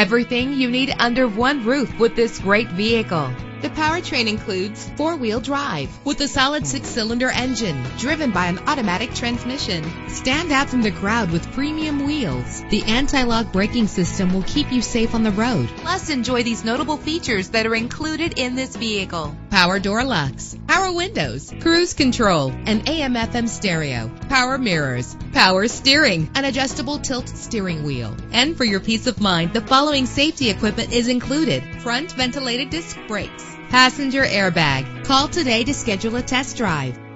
Everything you need under one roof with this great vehicle. The powertrain includes four-wheel drive with a solid six-cylinder engine driven by an automatic transmission. Stand out from the crowd with premium wheels. The anti-lock braking system will keep you safe on the road. Plus, enjoy these notable features that are included in this vehicle. Power door locks, power windows, cruise control, an AM/FM stereo, power mirrors, power steering, an adjustable tilt steering wheel. And for your peace of mind, the following safety equipment is included: front ventilated disc brakes, passenger airbag. Call today to schedule a test drive.